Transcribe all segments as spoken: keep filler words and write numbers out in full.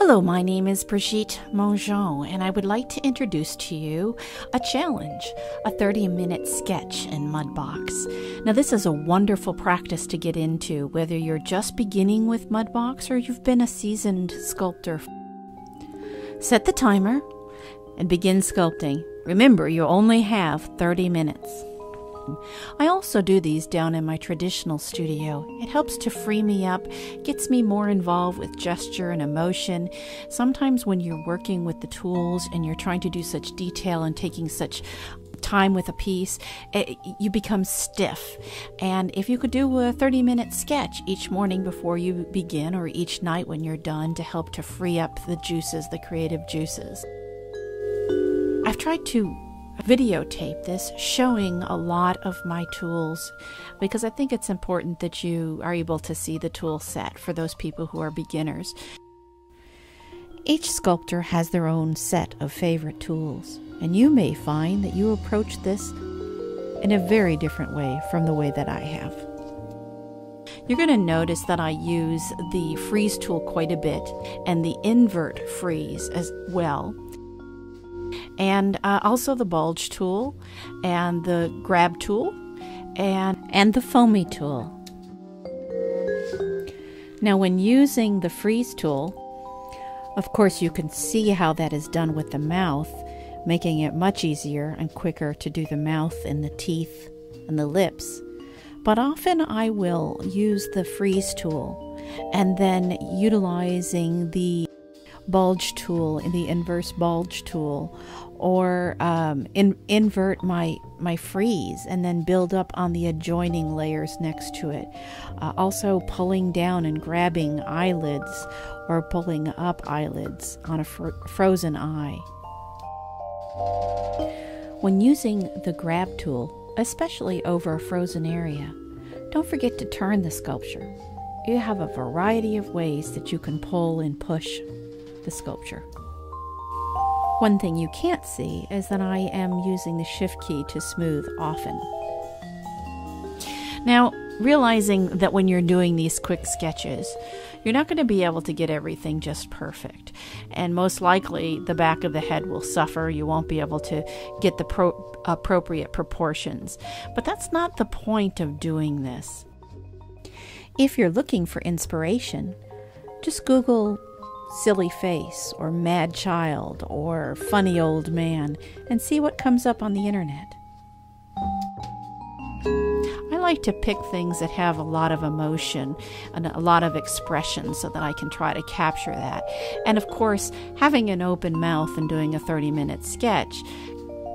Hello, my name is Bridgette Mongeon, and I would like to introduce to you a challenge, a thirty minute sketch in Mudbox. Now, this is a wonderful practice to get into, whether you're just beginning with Mudbox or you've been a seasoned sculptor. Set the timer and begin sculpting. Remember, you only have thirty minutes. I also do these down in my traditional studio. It helps to free me up, gets me more involved with gesture and emotion. Sometimes when you're working with the tools and you're trying to do such detail and taking such time with a piece, it, you become stiff. And if you could do a thirty minute sketch each morning before you begin, or each night when you're done, to help to free up the juices, the creative juices. I've tried to videotape this, showing a lot of my tools, because I think it's important that you are able to see the tool set for those people who are beginners. Each sculptor has their own set of favorite tools, and you may find that you approach this in a very different way from the way that I have. You're going to notice that I use the freeze tool quite a bit, and the invert freeze as well. And uh, also the bulge tool, and the grab tool, and, and the foamy tool. Now, when using the freeze tool, of course you can see how that is done with the mouth, making it much easier and quicker to do the mouth and the teeth and the lips. But often I will use the freeze tool, and then utilizing the bulge tool, in the inverse bulge tool, or um, in, invert my my freeze and then build up on the adjoining layers next to it. Uh, also pulling down and grabbing eyelids, or pulling up eyelids on a fr frozen eye. When using the grab tool, especially over a frozen area, don't forget to turn the sculpture. You have a variety of ways that you can pull and push the sculpture. One thing you can't see is that I am using the shift key to smooth often. Now, realizing that when you're doing these quick sketches, you're not going to be able to get everything just perfect, and most likely the back of the head will suffer. You won't be able to get the pro appropriate proportions, but that's not the point of doing this. If you're looking for inspiration, just Google silly face, or mad child, or funny old man, and see what comes up on the internet. I like to pick things that have a lot of emotion and a lot of expression, so that I can try to capture that. And of course, having an open mouth and doing a thirty minute sketch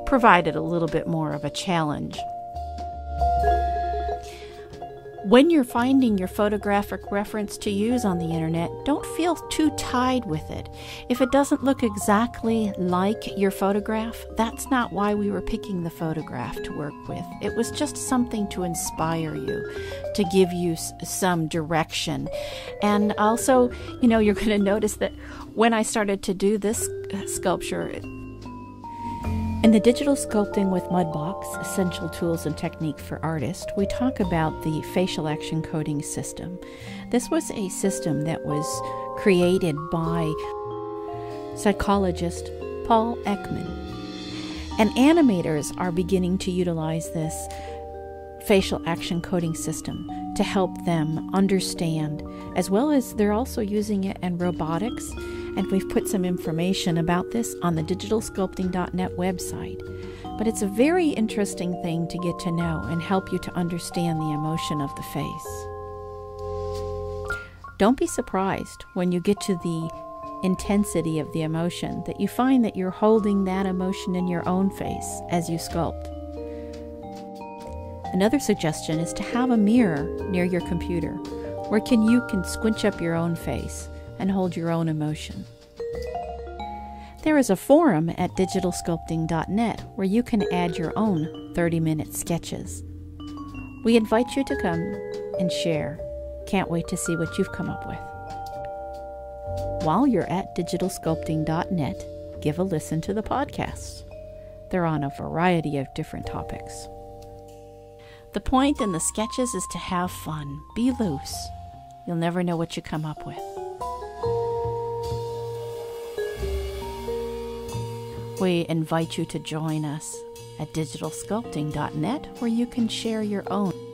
provided a little bit more of a challenge. When you're finding your photographic reference to use on the internet, don't feel too tied with it. If it doesn't look exactly like your photograph, that's not why we were picking the photograph to work with. It was just something to inspire you, to give you some direction. And also, you know, you're going to notice that when I started to do this sculpture, in the Digital Sculpting with Mudbox, Essential Tools and Technique for Artists, we talk about the Facial Action Coding System. This was a system that was created by psychologist Paul Ekman. And animators are beginning to utilize this Facial Action Coding System to help them understand, as well as they're also using it in robotics. And we've put some information about this on the digital sculpting dot net website. But it's a very interesting thing to get to know and help you to understand the emotion of the face. Don't be surprised when you get to the intensity of the emotion that you find that you're holding that emotion in your own face as you sculpt. Another suggestion is to have a mirror near your computer where can you can squinch up your own face and hold your own emotion. There is a forum at digital sculpting dot net where you can add your own thirty minute sketches. We invite you to come and share. Can't wait to see what you've come up with. While you're at digital sculpting dot net, give a listen to the podcasts. They're on a variety of different topics. The point in the sketches is to have fun. Be loose. You'll never know what you come up with. We invite you to join us at digital sculpting dot net, where you can share your own